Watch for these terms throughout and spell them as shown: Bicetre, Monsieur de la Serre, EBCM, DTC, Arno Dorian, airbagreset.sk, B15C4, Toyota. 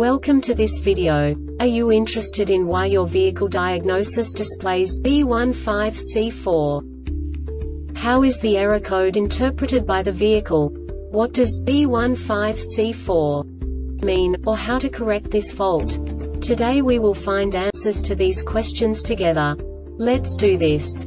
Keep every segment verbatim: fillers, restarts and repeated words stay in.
Welcome to this video. Are you interested in why your vehicle diagnosis displays B one five C four? How is the error code interpreted by the vehicle? What does B one five C four mean, or how to correct this fault? Today we will find answers to these questions together. Let's do this.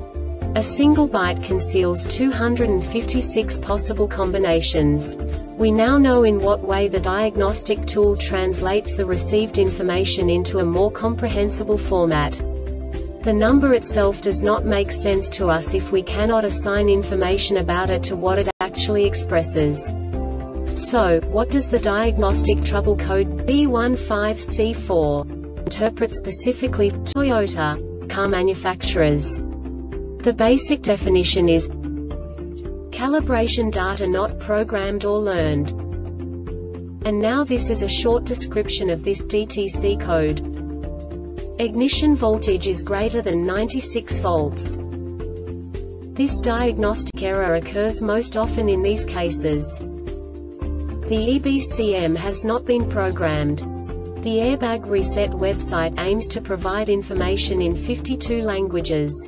A single byte conceals two hundred fifty-six possible combinations. We now know in what way the diagnostic tool translates the received information into a more comprehensible format. The number itself does not make sense to us if we cannot assign information about it to what it actually expresses. So, what does the diagnostic trouble code B one five C four interpret specifically for Toyota car manufacturers? The basic definition is calibration data not programmed or learned. And now this is a short description of this D T C code. Ignition voltage is greater than ninety-six volts. This diagnostic error occurs most often in these cases. The E B C M has not been programmed. The Airbag Reset website aims to provide information in fifty-two languages.